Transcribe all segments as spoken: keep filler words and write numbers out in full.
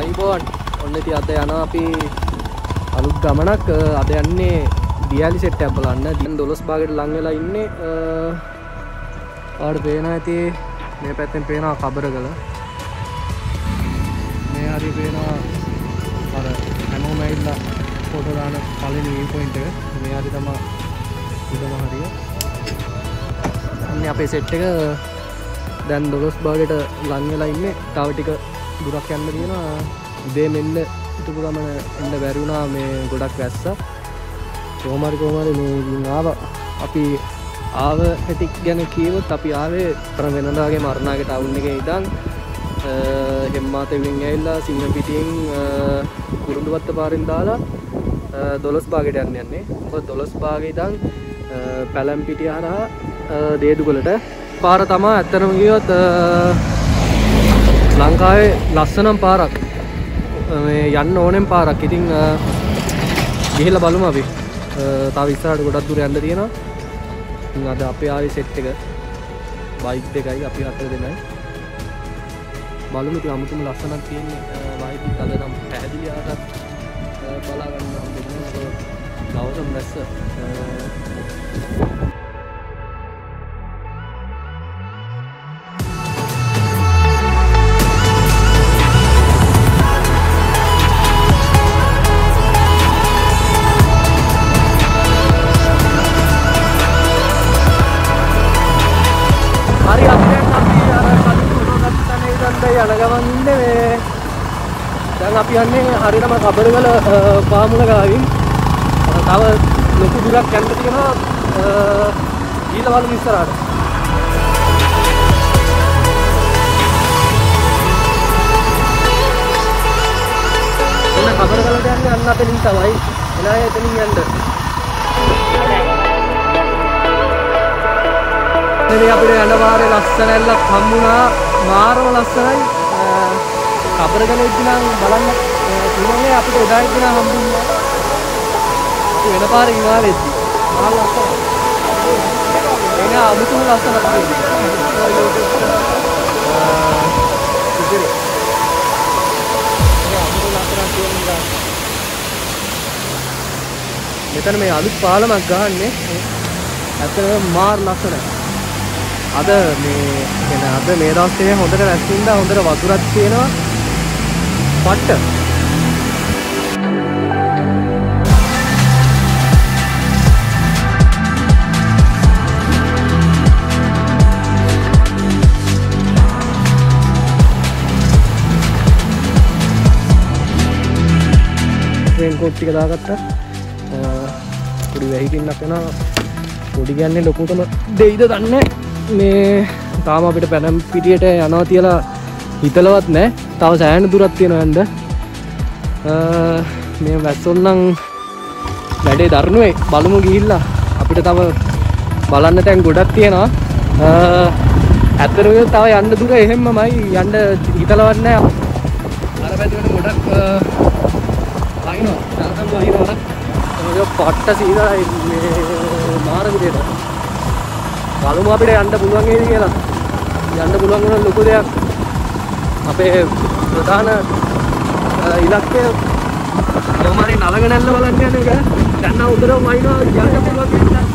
අයිබෝන් ඔන්න ඉතින් අද යනවා අපි අලුත් ගමනක් අද යන්නේ දියාලි සෙට් එක බලන්න. දැන් දොළොස්බාගේට ලං වෙලා ඉන්නේ ආඩ පේනවා. ඉතින් මේ පැත්තෙන් පේනවා කබරගල. මේ හරි පේනවා අර හැමෝම ඇවිල්ලා ෆොටෝ ගන්න පළවෙනි view point එක. මේ හරි තමයි උඩම හරිය. අන්නේ අපේ සෙට් එක දැන් දොළොස්බාගේට ලං වෙලා ඉන්නේ. තව ටික දුරක් යන්න තියෙනවා. උදේ මෙන්න හිටපු ගමන එන්න බැරි වුණා. මේ ගොඩක් වැස්සා. කොහොම හරි කොහොම හරි මේ ආවා. අපි ආව හැටි ගැන කියවොත් අපි ආවේ වෙනදාගේ මරණාගේ ටවුන් එකේ ඉඳන් හෙම්මාතෙවිලින් ඇවිල්ලා සිංහ පිටින් කුරුඳුවත්ත පාරෙන් දාලා දොළොස්බාගේට යන්න යන්නේ. මොකද දොළොස්බාගේ ඉඳන් පැලම්පිටිය හරහා දේදුගලට පාර තමයි. ඇත්තටම කියවොත් ලංකාවේ ලස්සනම් පාරක් මේ යන්න ඕනෙම පාරක්. ඉතින් ගිහිල්ලා බලමු අපි. තව ඉස්සරහට ගොඩක් දුර යන්න තියෙනවා. ඉතින් අද අපේ ආයේ සෙට් එක බයික් දෙකයි අපි හතර දෙනයි. බලමු ඉතින් අමුතුම ලස්සනක් තියෙන්නේ බයික් එක. අද නම් පැහැදිලි ආකාරයක් බලා ගන්න ඕනේ. ගෞතම රැස්ස හරි තමයි කබරගල පාමුල ගාවින් තව ලොකු දුරක් යන්න තියෙනවා. ඊළඟ වල ඉස්සරහට එන කබරගලට යන්නේ අන්න අපෙලින් තමයි. එළාය එතනින් යන්න. මේ අපිට යන පාරේ ලස්සනල්ලක් හම්බුණා. මාරම ලස්සනයි. කබරගල ඉඳන් බලන්න ඉන්නේ අපිට උදායි දින හම්බුනේ. ඒ වෙන පාරේ ඉමාලෙද්දි. ආ ලස්සන. එන අමුතුම ලස්සන කයි. ඉතින් ඒ අමුතුම ලස්සන කියන්නේ මෙතන මේ අලුත් පාලමක් ගහන්නේ. ඇත්තටම මාර ලස්සනයි. අද මේ එන අද මේ දවස්වල හොඳට රැස් වුණා. හොඳට වතුරක් තියෙනවා. පට්ට රේන්කෝට් එක දාගත්තා. පොඩි වැහිකින්නක් වෙනවා. පොඩි කියන්නේ ලොකුටම දෙයිද දන්නේ. මේ තාම අපිට පැනම් පිටියට යනවා කියලා හිතලවත් නැහැ. තව සෑහෙන දුරක් තියෙනවා යන්න. මේ වැස්සොල් නම් වැඩේ දරනුවේ. බලමු ගිහිල්ලා අපිට තව බලන්න තැන් ගොඩක් තියෙනවා. අතරේ තව යන්න දුර එහෙම්මමයි. යන්න හිතලවත් නැහැ. අර පැත්තේ ගොඩක් අයිනෝ දැන් තමයි වරක් තමයි පොට්ට සීනා මේ මාර්ගයට බලමු අපිට යන්න පුළුවන් වේවි කියලා. යන්න පුළුවන් වෙන ලොකු දෙයක්. අපේ ප්‍රධාන ඉලක්කය කොහොමරි නලගනැල්ල බලන්න යන එක. දැන් ආ උදරම අයිනෝ යන්න පුළුවන් කියලා.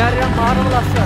Merya Marul Asya.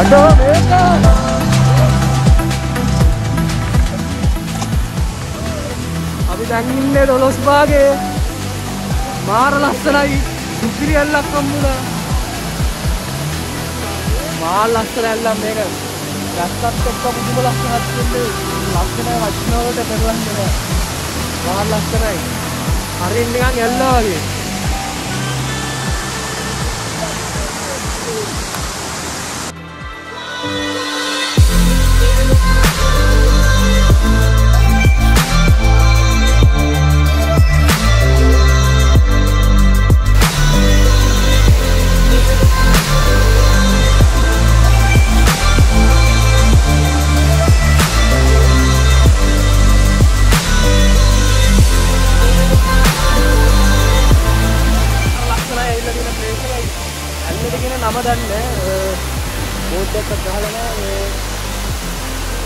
Ada beda. Abi tanginne Dolosbage. Maar lassanai sukriya kammuna. Maar lassanai alla mega. Rastat tokka mudu lassanai hattune. Lassanai vachinawata perwanne. Maar lassanai. Harinnegan ella wage.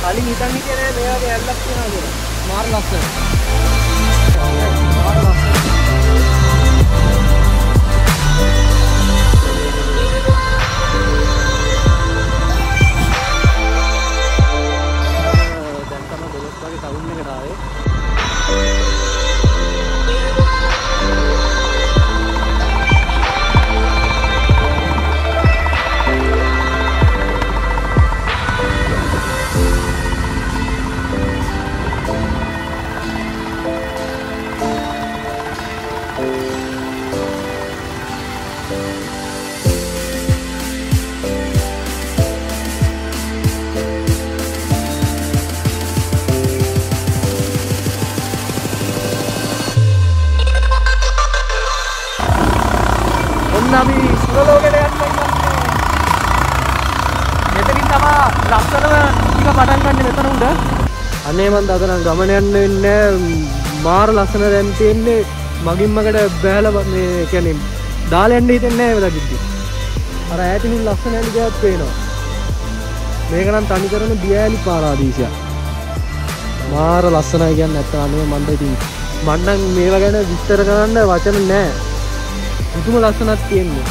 Ali kita ni kena dia dia elak tu nak dia, mar laksa. Mar laksa. Dan sama Dolosbage lagi tahun ni kita ada. Nabi solo ke dekat mana? Betul ini sama laksa nama kita badan kan jadi betul udah. Aneh mana ada orang zaman yang ini mar laksa nama M T ini magim magade bela ni kene dal endi itu ni bela gitu. Orang itu ni laksa ni juga peno. Mereka kan tani kerana biaya ni parah di sini. Mar laksa nama yang nanti aneh mana itu mana mereka ni bicara kan ada wacan ni. Itu malah sangat tinggi.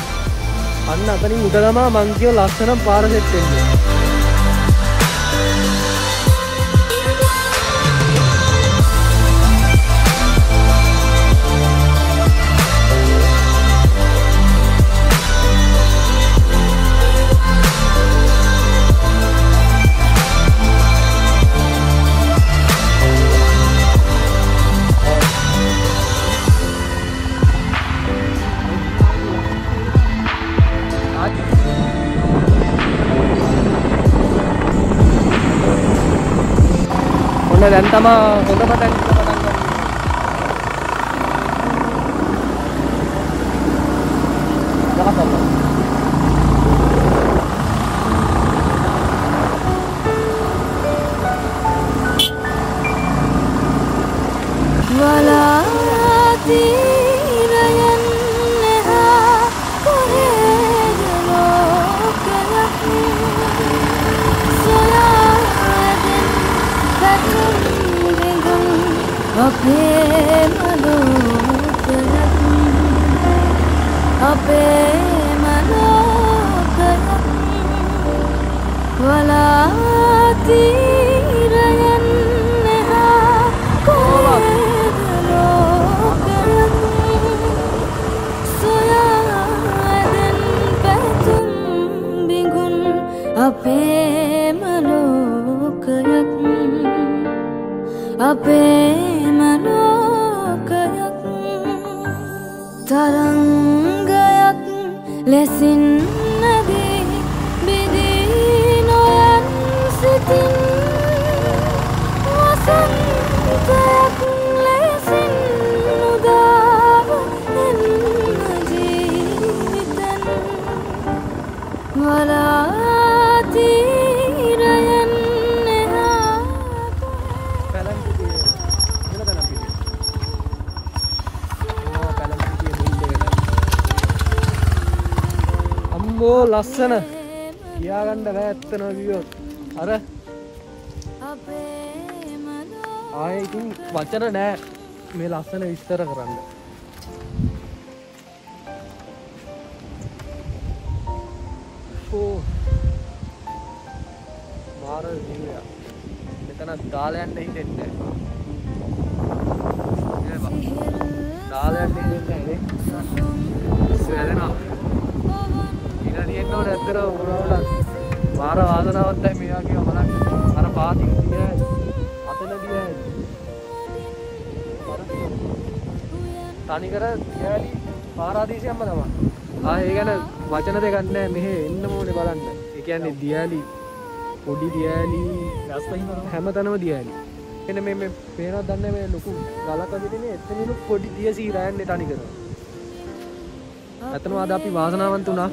Anna tadi udah lama manggil laksanam parah tinggi. Dan sama untuk petang kita petang kan. Jangan apa. Walati. Ape mano karati, ape mano karati, walati rayan neha karo karati, soya den patum bingun ape mano karati, ape. Taranggayak lesin nadi bidinoyan sitin wasantayak lesin nudahin najitan walati rayan neha pelan putih gila tanam putih Oh, lassana. Ya kan dah betul nabiot. Ada. Aye, ini wacara dah. Melassana istirahat kerana. Oh, सारा view है, इतना दालैंड नहीं देखते दालैंड नहीं देखते इधर इधर हमारा वादना होता है मेरा कि हमारा हमारा बात ही होती है आते लगी है तानिकरा यार पारा दी से हम ना आ ये क्या ना वचन दे करने में इन मोने बालन ये क्या ने दियाली පොඩි දියලි හැමතැනම දියලි එන මේ මේ පේනවා දන්නේ මේ ලොකු ගලක විදිනේ එතනිනු පොඩි දිය සීරායන්නේ තනි කරනවා අතනම අද අපි වාසනාවන්ත උනා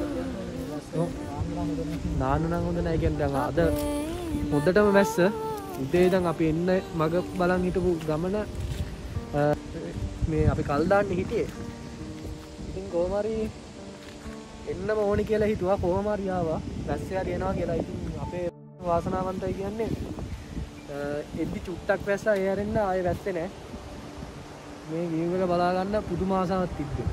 නාන්න නම් හොඳ නැහැ කියන්නේ දැන් අද හොද්දටම වැස්ස උදේ ඉඳන් අපි එන්න මග බලන් හිටපු ගමන මේ අපි කල් දාන්න හිටියේ ඉතින් කොහොම හරි එන්නම ඕනි කියලා හිතුවා කොහොම හරි ආවා වැස්ස හරි එනවා කියලා ඉතින් අපේ වාසනාවන්තයි කියන්නේ එද්දි චුට්ටක් වැස්සා ඒ හැරෙන්න ආයෙ වැස්සේ නෑ මේ වීව් එක බලා ගන්න පුදුම ආසාවක් තිබ්බේ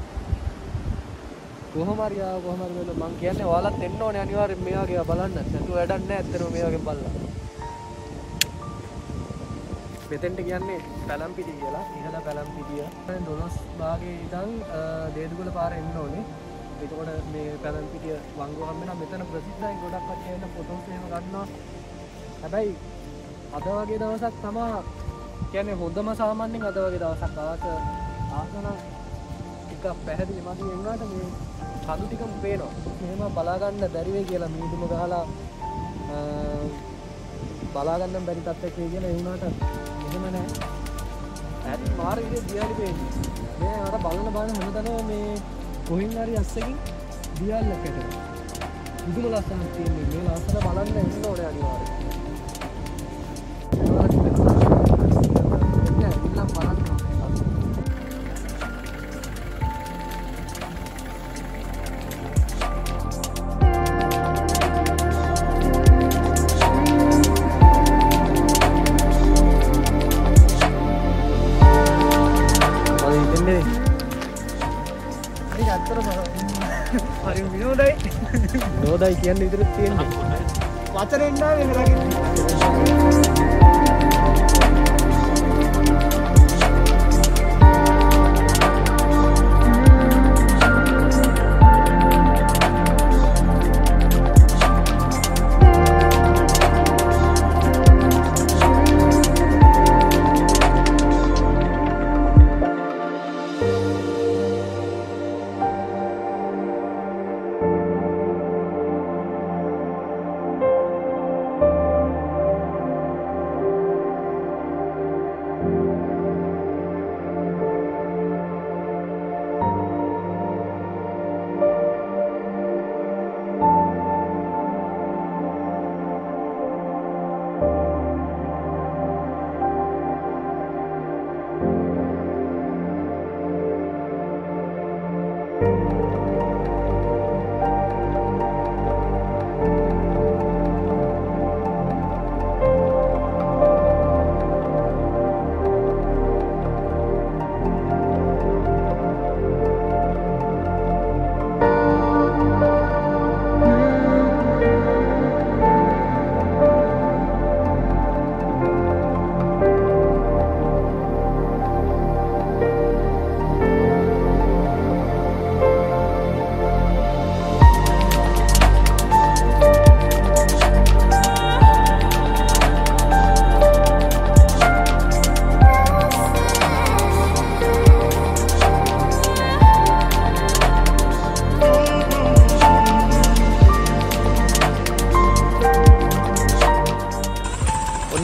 කොහොම හරි ආව කොහොම හරි වෙලා මං කියන්නේ ඔයාලත් එන්න ඕනේ අනිවාර්යෙන් මේ වගේ බලන්න නැතුව වැඩක් නෑ ඇත්තටම මේ වගේ බලලා මෙතෙන්ට කියන්නේ පැලම්පිඩි කියලා ඉහළ පැලම්පිඩිය දොළොස්බාගේ ඉඳන් දේදුගල පාර එන්න ඕනේ එතකොට මේ පැලම්පිටිය වංගුව හම්බ වෙනවා මෙතන ප්‍රසිද්ධයි ගොඩක් අය එන ෆොටෝස් එහෙම ගන්නවා හැබැයි අද වගේ දවසක් තමයි කියන්නේ හොඳම සාමාන්‍යයෙන් අද වගේ දවසක් ආවක ආසන ටිකක් පැහැදිලි මගේ එන්නාට මේ කඳු ටිකම පේනවා මෙහෙම බලා ගන්න බැරි වෙයි කියලා මීදුම ගහලා බලා ගන්න බැරි තත්ත්වයක් වෙයි කියලා ඒ වුණාට එහෙම නෑ ඇත් මාර්ගයේ දියලි පේන්නේ මේ අර බලන බලන මොනදනෝ මේ කොහෙන් හරි අස්සකින් දියල්ලක් ඇතනවා. මුදුම ලස්සනක් තියෙන්නේ. මේ ලස්සන බලන්න එන්න ඕනේ අනිවාර්යයෙන්. හරි විනෝදයි විනෝදයි කියන්න විතරක් තියෙන්නේ වචනේ නාවේ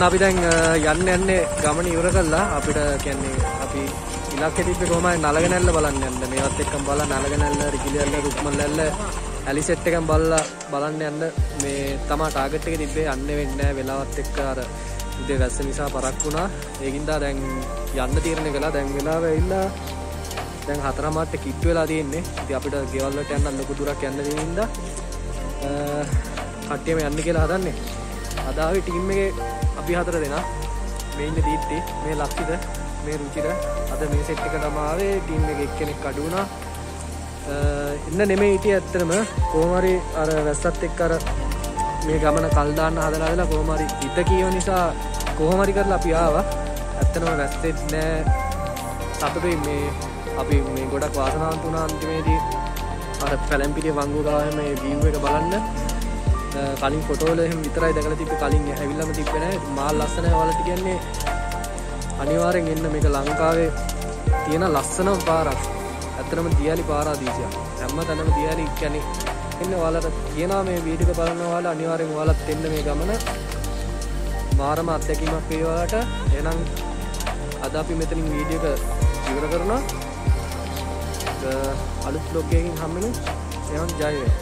අපි දැන් යන්න යන්නේ ගමන ඉවර කළා අපිට කියන්නේ අපි ඉලක්කෙ තිබ්බේ කොහමයි නලගනැල්ල බලන්න යන්න මේවත් එක්කම බලලා නලගනැල්ල රිකිලියල්ල රුක්මල්ලල්ල ඇලි සෙට් එකම බලලා බලන්න යන්න මේ තමයි ටාගට් එක තිබ්බේ යන්නේ වෙන්නේ නැහැ වෙලාවත් එක්ක අර උදේ වැස්ස නිසා පරක් වුණා ඒකින්දා දැන් යන්න තීරණය කළා දැන් වෙලාව ඇවිල්ලා දැන් හතරමාරට කිට්ටු වෙලා තියෙන්නේ ඉතින් අපිට ගෙවල් වලට යන්න ලොකු දුරක් යන්න දෙන නිසා කට්ටියම යන්න කියලා හදන්නේ අදාවේ ටීම් එකේ අපි හතර දෙනා මේ ඉන්න දීප්ති මේ ලක්ෂිත මේ රුචිත අද මේ සෙට් එක තමයි ආවේ ටීම් එකේ එක්කෙනෙක් අඩු වුණා එන්න නෙමෙයි හිටියේ ඇත්තටම කොහොම හරි අර වැස්සත් එක්ක අර මේ ගමන කල් දාන්න හදලා හදලා කොහොම හරි හිත කියව නිසා කොහොම හරි කරලා අපි ආවා. ඇත්තටම වැස්සෙත් නෑ. සතුටුයි මේ අපි මේ ගොඩක් වාසනාවන්ත වුණා අන්තිමේදී අර පැලම්පිටිය වංගුව ගාව මේ view එක බලන්න. කලින් ෆොටෝ වල එහෙම විතරයි දැකලා තිබ්බේ කලින් ඇවිල්ලාම තිබ්බේ නෑ. මාල් ලස්සනයි ඔයාලට කියන්නේ අනිවාර්යෙන් එන්න මේක ලංකාවේ තියෙන ලස්සනම පාරක්. ඇත්තටම දියාලි පාරාදීසයක්. හැමතැනම දියාලි කියන්නේ එන්න ඔයාලට කියනවා මේ වීඩියෝ එක බලන ඔයාලා අනිවාර්යෙන් ඔයාලත් එන්න මේ ගමන මාරම අත්දැකීමක් වේ ඔයාලට. එහෙනම් අද අපි මෙතනින් වීඩියෝ එක ඉවර කරනවා. අලුත් vlog එකකින් හම්බෙමු. එහෙනම් ජය වේ.